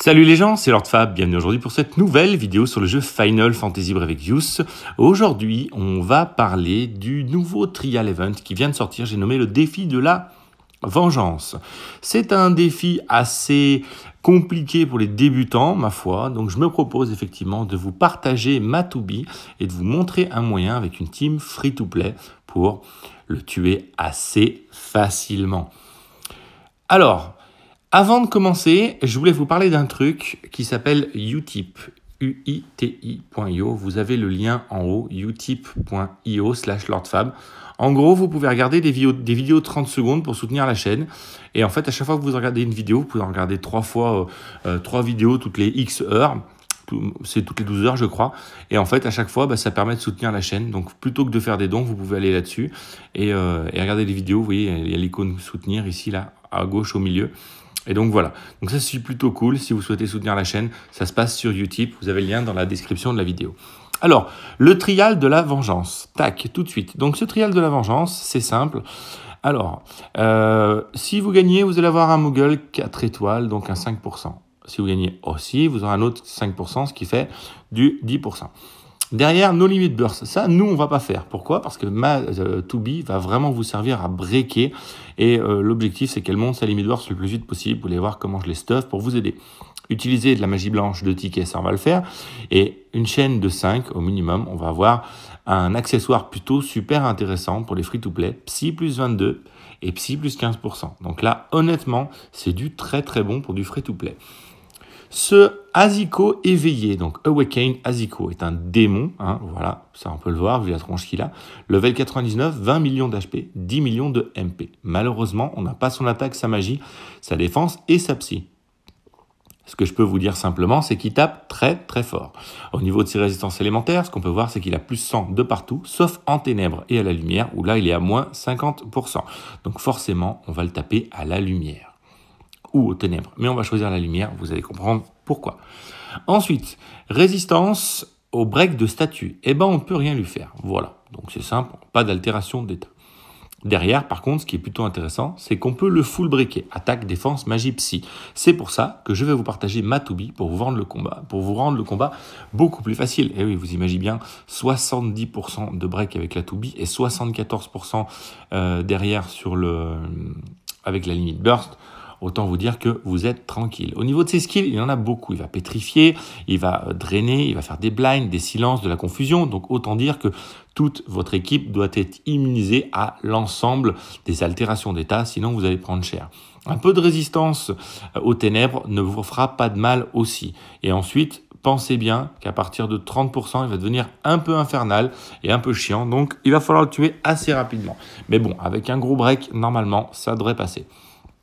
Salut les gens, c'est Lord Fab, bienvenue aujourd'hui pour cette nouvelle vidéo sur le jeu Final Fantasy Brave Exvius. Aujourd'hui, on va parler du nouveau trial event qui vient de sortir, j'ai nommé le défi de la vengeance. C'est un défi assez compliqué pour les débutants, ma foi, donc je me propose effectivement de vous partager ma 2B et de vous montrer un moyen avec une team free-to-play pour le tuer assez facilement. Alors, avant de commencer, je voulais vous parler d'un truc qui s'appelle UTIP, UITI.io. Vous avez le lien en haut, utip.io/lordfab. En gros, vous pouvez regarder des vidéos de 30 secondes pour soutenir la chaîne. Et en fait, à chaque fois que vous regardez une vidéo, vous pouvez en regarder 3 vidéos toutes les X heures. C'est toutes les 12 heures, je crois. Et en fait, à chaque fois, bah, ça permet de soutenir la chaîne. Donc, plutôt que de faire des dons, vous pouvez aller là-dessus et regarder les vidéos. Vous voyez, il y a l'icône soutenir ici, là, à gauche, au milieu. Et donc voilà, donc ça c'est plutôt cool. Si vous souhaitez soutenir la chaîne, ça se passe sur Utip, vous avez le lien dans la description de la vidéo. Alors, le trial de la vengeance, tac, tout de suite. Donc ce trial de la vengeance, c'est simple. Alors, si vous gagnez, vous allez avoir un Moogle 4 étoiles, donc un 5%. Si vous gagnez aussi, vous aurez un autre 5%, ce qui fait du 10%. Derrière, No Limit Burst, ça, nous, on va pas faire. Pourquoi? Parce que ma 2B va vraiment vous servir à breaker. Et l'objectif, c'est qu'elle monte sa Limit Burst le plus vite possible. Vous allez voir comment je les stuff pour vous aider. Utiliser de la magie blanche de tickets, ça, on va le faire. Et une chaîne de 5, au minimum, on va avoir un accessoire plutôt super intéressant pour les free-to-play. Psy plus 22 et Psy plus 15%. Donc là, honnêtement, c'est du très, très bon pour du free-to-play. Ce Hasiko éveillé, donc Awakened Hasiko, est un démon, hein, voilà, ça on peut le voir vu la tronche qu'il a. Level 99, 20 millions d'HP, 10 millions de MP. Malheureusement, on n'a pas son attaque, sa magie, sa défense et sa psy. Ce que je peux vous dire simplement, c'est qu'il tape très très fort. Au niveau de ses résistances élémentaires, ce qu'on peut voir, c'est qu'il a plus 100 de partout, sauf en ténèbres et à la lumière, où là il est à moins 50%. Donc forcément, on va le taper à la lumière. Ou aux ténèbres, mais on va choisir la lumière, vous allez comprendre pourquoi. Ensuite, résistance au break de statut, eh ben on ne peut rien lui faire, voilà, donc c'est simple, pas d'altération d'état. Derrière, par contre, ce qui est plutôt intéressant, c'est qu'on peut le full breaker, attaque, défense, magie, psy. C'est pour ça que je vais vous partager ma 2B pour vous rendre le combat, beaucoup plus facile. Et oui, vous imaginez bien, 70% de break avec la 2B et 74% derrière sur le, avec la limite burst. Autant vous dire que vous êtes tranquille. Au niveau de ses skills, il en a beaucoup. Il va pétrifier, il va drainer, il va faire des blinds, des silences, de la confusion. Donc, autant dire que toute votre équipe doit être immunisée à l'ensemble des altérations d'état, sinon vous allez prendre cher. Un peu de résistance aux ténèbres ne vous fera pas de mal aussi. Et ensuite, pensez bien qu'à partir de 30%, il va devenir un peu infernal et un peu chiant. Donc, il va falloir le tuer assez rapidement. Mais bon, avec un gros break, normalement, ça devrait passer.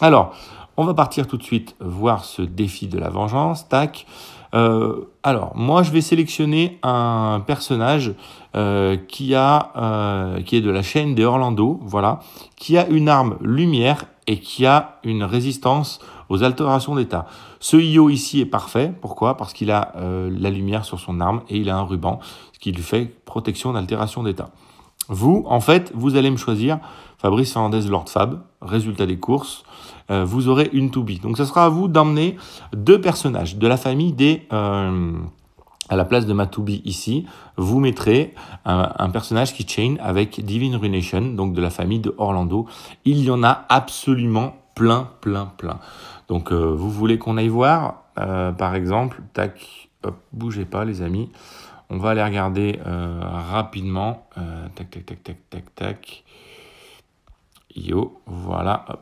Alors, on va partir tout de suite voir ce défi de la vengeance, tac. Alors, moi, je vais sélectionner un personnage qui est de la chaîne des Orlando, voilà, qui a une arme lumière et qui a une résistance aux altérations d'état. Ce Io ici est parfait, pourquoi? Parce qu'il a la lumière sur son arme et il a un ruban, ce qui lui fait protection d'altération d'état. Vous, en fait, vous allez me choisir Fabrice Fernandez Lord Fab, résultat des courses, vous aurez une 2B. Donc, ça sera à vous d'emmener deux personnages de la famille des... à la place de ma 2B ici, vous mettrez un personnage qui chain avec Divine Ruination, donc de la famille de Orlando. Il y en a absolument plein. Donc, vous voulez qu'on aille voir, par exemple, tac, hop, bougez pas les amis. On va aller regarder rapidement. Tac. Io, voilà, hop.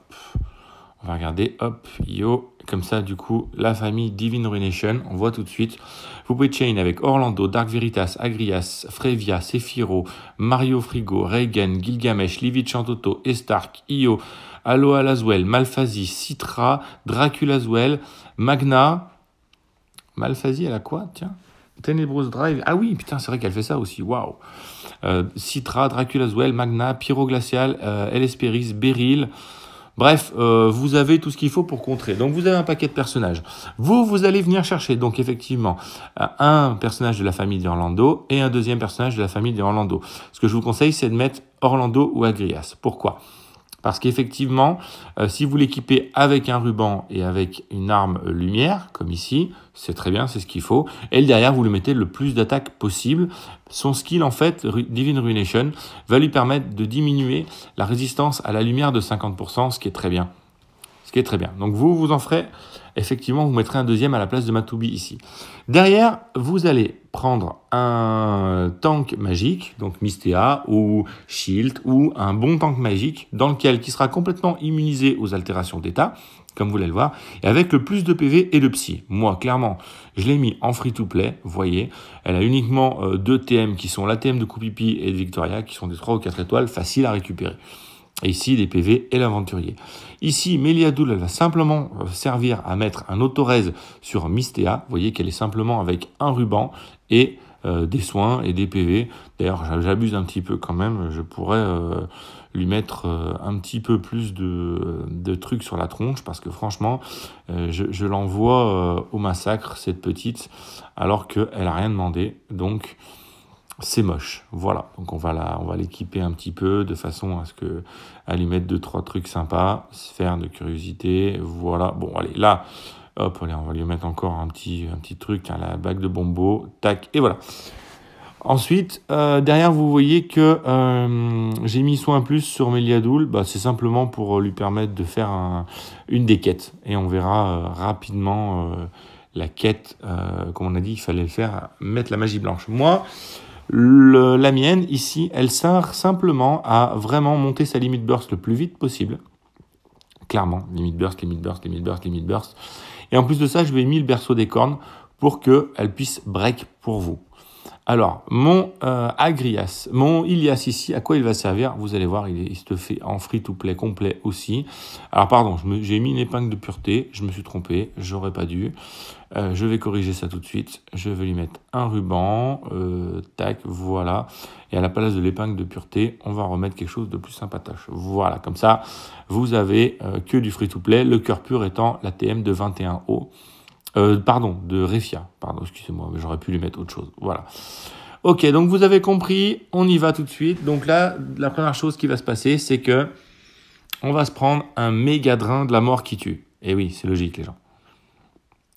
On va regarder, hop, Io. Comme ça, du coup, la famille Divine Ruination, on voit tout de suite. Vous pouvez chain avec Orlando, Dark Veritas, Agrias, Frevia, Sephiro, Mario Frigo, Reagan, Gilgamesh, Livy de Chantoto, Estark, Io, Aloha Laswell, Malphasy, Citra, Draculaswell, Magna. Malphasy, elle a quoi, tiens? Ténébreuse Drive, ah oui, putain, c'est vrai qu'elle fait ça aussi, waouh. Citra, Draculaswell, Magna, Pyroglacial, Espéris, Beryl. Bref, vous avez tout ce qu'il faut pour contrer. Donc, vous avez un paquet de personnages. Vous, vous allez venir chercher, donc effectivement, un personnage de la famille d'Orlando et un deuxième personnage de la famille d'Orlando. Ce que je vous conseille, c'est de mettre Orlando ou Agrias. Pourquoi ? Parce qu'effectivement, si vous l'équipez avec un ruban et avec une arme lumière, comme ici, c'est très bien, c'est ce qu'il faut. Et derrière, vous lui mettez le plus d'attaques possible. Son skill, en fait, Divine Ruination, va lui permettre de diminuer la résistance à la lumière de 50%, ce qui est très bien. Ce qui est très bien. Donc vous, vous en ferez, effectivement, vous mettrez un deuxième à la place de ma 2B ici. Derrière, vous allez prendre un tank magique, donc Mystéa ou Shield, ou un bon tank magique, dans lequel qui sera complètement immunisé aux altérations d'état, comme vous allez le voir, et avec le plus de PV et de psy. Moi, clairement, je l'ai mis en free-to-play, vous voyez. Elle a uniquement deux TM qui sont la TM de Koupipi et de Victoria, qui sont des 3 ou 4 étoiles, faciles à récupérer. Et ici, les PV et l'aventurier. Ici, Méliadoul, elle va simplement servir à mettre un autorèse sur Mystéa. Vous voyez qu'elle est simplement avec un ruban et des soins et des PV. D'ailleurs, j'abuse un petit peu quand même. Je pourrais lui mettre un petit peu plus de trucs sur la tronche parce que franchement, je l'envoie au massacre, cette petite, alors qu'elle n'a rien demandé. Donc, c'est moche, voilà. Donc on va l'équiper un petit peu de façon à ce que à lui mettre 2-3 trucs sympas, sphère de curiosité, voilà. Bon, allez, là, hop, allez, on va lui mettre encore un petit truc, hein, la bague de bombo, tac, et voilà. Ensuite, derrière, vous voyez que j'ai mis soin plus sur Méliadoul. Bah, c'est simplement pour lui permettre de faire une des quêtes, et on verra rapidement la quête. Comme on a dit, il fallait le faire, mettre la magie blanche. Moi, la mienne, ici, elle sert simplement à vraiment monter sa limite burst le plus vite possible. Clairement, limite burst. Et en plus de ça, je lui ai mis le berceau des cornes pour qu'elle puisse break pour vous. Alors, mon Agrias, mon Ilias ici, à quoi il va servir? Vous allez voir, il se fait en free-to-play complet aussi. Alors, pardon, j'ai mis une épingle de pureté, je me suis trompé, j'aurais pas dû. Je vais corriger ça tout de suite. Je vais lui mettre un ruban, tac, voilà. Et à la place de l'épingle de pureté, on va remettre quelque chose de plus sympatoche. Voilà, comme ça, vous avez que du free-to-play, le cœur pur étant la TM de 21 haut. Pardon, de Refia. Pardon, excusez-moi, mais j'aurais pu lui mettre autre chose. Voilà. Ok, donc vous avez compris, on y va tout de suite. Donc là, la première chose qui va se passer, c'est que on va se prendre un méga drain de la mort qui tue. Et oui, c'est logique, les gens.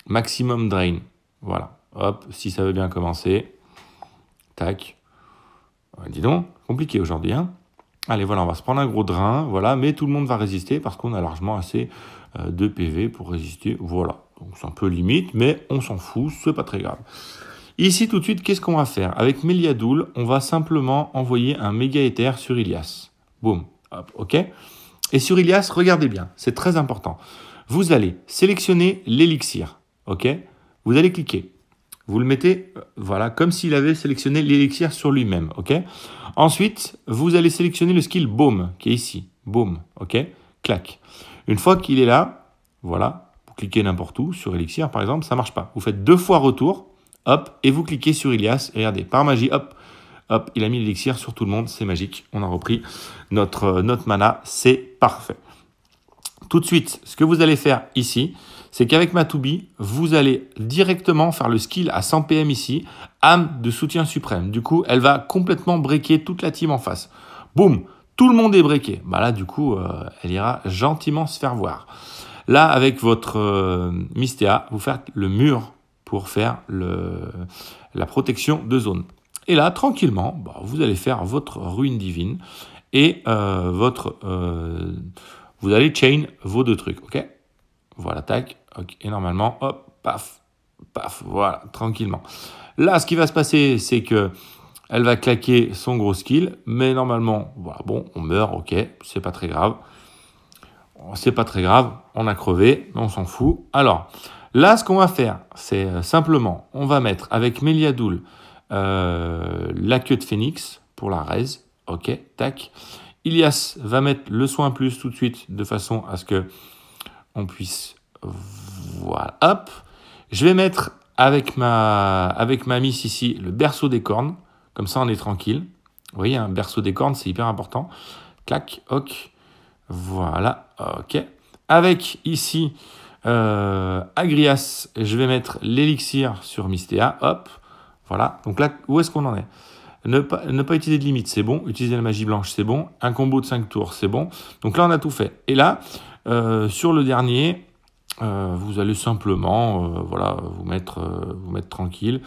Maximum drain. Voilà. Hop, si ça veut bien commencer. Tac. Dis donc, compliqué aujourd'hui, hein. Allez, voilà, on va se prendre un gros drain. Voilà, mais tout le monde va résister parce qu'on a largement assez de PV pour résister. Voilà. Donc c'est un peu limite, mais on s'en fout, c'est pas très grave. Ici, tout de suite, qu'est-ce qu'on va faire? Avec Méliadoul, on va simplement envoyer un méga éther sur Ilias. Boum, hop, ok. Et sur Ilias, regardez bien, c'est très important. Vous allez sélectionner l'élixir, ok. Vous allez cliquer. Vous le mettez, voilà, comme s'il avait sélectionné l'élixir sur lui-même, ok. Ensuite, vous allez sélectionner le skill Baume, qui est ici. Baume, ok, clac. Une fois qu'il est là, voilà. Cliquez n'importe où, sur Elixir par exemple, ça marche pas. Vous faites 2 fois retour, hop, et vous cliquez sur Ilias, et regardez, par magie, hop, hop, il a mis l'Elixir sur tout le monde, c'est magique, on a repris notre mana, c'est parfait. Tout de suite, ce que vous allez faire ici, c'est qu'avec ma 2B, vous allez directement faire le skill à 100 PM ici, âme de soutien suprême. Du coup, elle va complètement breaker toute la team en face. Boum, tout le monde est breaké. Bah là, du coup, elle ira gentiment se faire voir. Là, avec votre Mystéa, vous faites le mur pour faire la protection de zone. Et là, tranquillement, bah, vous allez faire votre ruine divine et vous allez chain vos 2 trucs, ok? Voilà, tac, okay. Et normalement, hop, paf, paf, voilà, tranquillement. Là, ce qui va se passer, c'est que elle va claquer son gros skill, mais normalement, voilà, bon, on meurt, ok, c'est pas très grave. C'est pas très grave, on a crevé, mais on s'en fout. Alors, là, ce qu'on va faire, c'est simplement, on va mettre avec Méliadoul la queue de phénix pour la raise. Ok, tac. Ilias va mettre le soin plus tout de suite, de façon à ce que on puisse... Voilà, hop. Je vais mettre avec ma miss ici le berceau des cornes. Comme ça, on est tranquille. Vous voyez, un berceau des cornes, c'est hyper important. Clac, ok. Voilà, ok. Avec ici Agrias, je vais mettre l'élixir sur Mystéa. Hop, voilà. Donc là, où est-ce qu'on en est? Ne pas utiliser de limite, c'est bon. Utiliser la magie blanche, c'est bon. Un combo de 5 tours, c'est bon. Donc là, on a tout fait. Et là, sur le dernier, vous allez simplement voilà, vous mettre tranquille.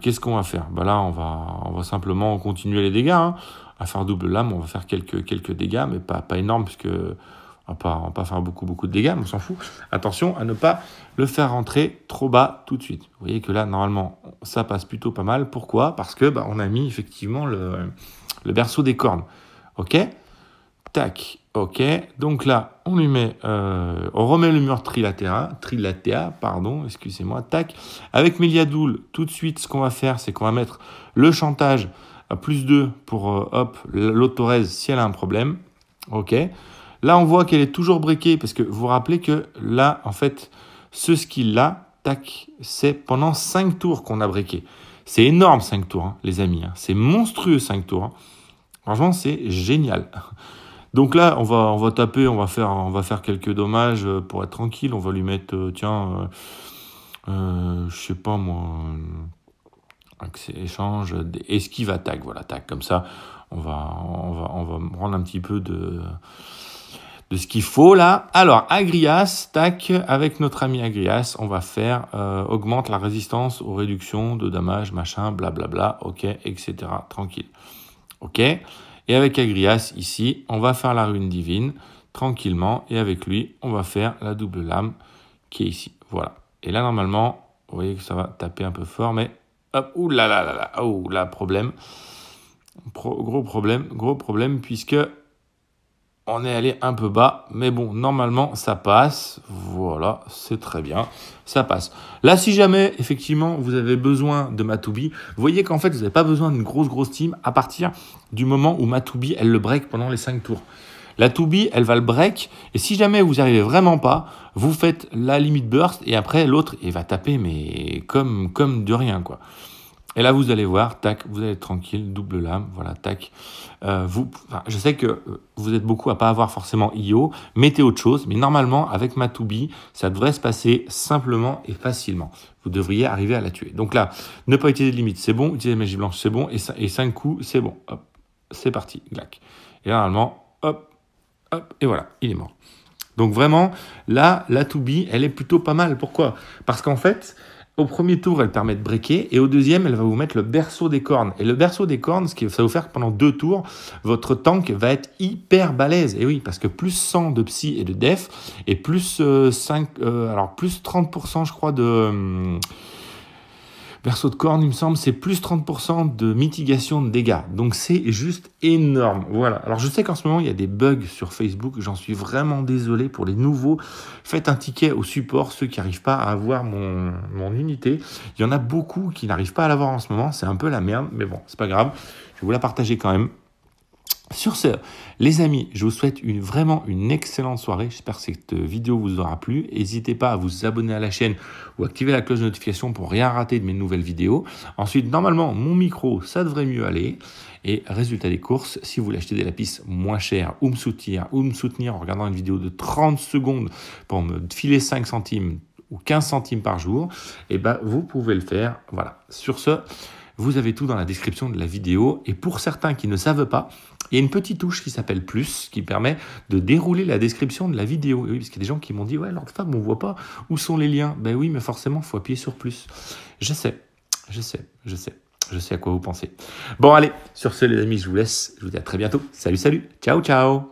Qu'est-ce qu'on va faire? Bah là, on va simplement continuer les dégâts. Hein. À faire double lame, on va faire quelques dégâts, mais pas énorme, puisque on va pas faire beaucoup de dégâts, mais on s'en fout. Attention à ne pas le faire rentrer trop bas tout de suite. Vous voyez que là, normalement, ça passe plutôt pas mal. Pourquoi? Parce que bah, on a mis effectivement le berceau des cornes. Ok. Tac. Ok. Donc là, on lui met, on remet le mur trilatéa, pardon, excusez-moi. Tac. Avec Méliadoul, tout de suite, ce qu'on va faire, c'est qu'on va mettre le chantage à plus 2 pour hop l'autorèse si elle a un problème. Ok. Là, on voit qu'elle est toujours briquée parce que vous vous rappelez que là, en fait, ce skill-là, tac, c'est pendant 5 tours qu'on a briqué. C'est énorme 5 tours, hein, les amis. Hein. C'est monstrueux 5 tours. Hein. Franchement, c'est génial. Donc là, on va taper, on va faire quelques dommages pour être tranquille. On va lui mettre, tiens, je sais pas moi, accès, échange, esquive, attaque. Voilà, tac, comme ça, on va prendre un petit peu de ce qu'il faut là. Alors Agrias, tac, avec notre ami Agrias, on va faire augmente la résistance aux réductions de dommages, machin, blablabla, ok, etc. Tranquille. Ok. Et avec Agrias ici, on va faire la rune divine tranquillement. Et avec lui, on va faire la double lame qui est ici. Voilà. Et là normalement, vous voyez que ça va taper un peu fort, mais hop, oulala, oh là, problème, gros problème, puisque on est allé un peu bas, mais bon, normalement, ça passe. Voilà, c'est très bien, ça passe. Là, si jamais, effectivement, vous avez besoin de ma 2B, vous voyez qu'en fait, vous n'avez pas besoin d'une grosse team à partir du moment où ma 2B, elle le break pendant les 5 tours. La 2B, elle va le break, et si jamais vous n'y arrivez vraiment pas, vous faites la limite burst, et après, l'autre, il va taper, mais comme de rien, quoi. Et là, vous allez voir, tac, vous allez être tranquille, double lame, voilà, tac. Je sais que vous êtes beaucoup à pas avoir forcément Io, mettez autre chose, mais normalement, avec ma 2B, ça devrait se passer simplement et facilement. Vous devriez arriver à la tuer. Donc là, ne pas utiliser de limite, c'est bon, utiliser la magie blanche, c'est bon, et 5 coups, c'est bon. Hop, c'est parti, glac. Et là, normalement, hop, hop, et voilà, il est mort. Donc vraiment, là, la 2B, elle est plutôt pas mal. Pourquoi? Parce qu'en fait, au premier tour, elle permet de breaker et au deuxième, elle va vous mettre le berceau des cornes. Et le berceau des cornes, ce qui va vous faire que pendant 2 tours, votre tank va être hyper balèze. Et oui, parce que plus 100 de psy et de def et plus 30% je crois de berceau de cornes, il me semble, c'est plus 30% de mitigation de dégâts. Donc c'est juste énorme. Voilà. Alors je sais qu'en ce moment, il y a des bugs sur Facebook. J'en suis vraiment désolé pour les nouveaux. Faites un ticket au support, ceux qui n'arrivent pas à avoir mon unité. Il y en a beaucoup qui n'arrivent pas à l'avoir en ce moment. C'est un peu la merde, mais bon, c'est pas grave. Je vais vous la partager quand même. Sur ce, les amis, je vous souhaite vraiment une excellente soirée. J'espère que cette vidéo vous aura plu. N'hésitez pas à vous abonner à la chaîne ou activer la cloche de notification pour rien rater de mes nouvelles vidéos. Ensuite, normalement, mon micro, ça devrait mieux aller. Et résultat des courses, si vous voulez acheter des lapis moins chers ou me soutenir en regardant une vidéo de 30 secondes pour me filer 5 centimes ou 15 centimes par jour, eh ben, vous pouvez le faire. Voilà. Sur ce, vous avez tout dans la description de la vidéo. Et pour certains qui ne savent pas, il y a une petite touche qui s'appelle plus, qui permet de dérouler la description de la vidéo. Et oui, parce qu'il y a des gens qui m'ont dit, ouais, Lord Fab, on voit pas où sont les liens. Ben oui, mais forcément, il faut appuyer sur plus. Je sais à quoi vous pensez. Bon, allez, sur ce, les amis, je vous laisse. Je vous dis à très bientôt. Salut, ciao, ciao.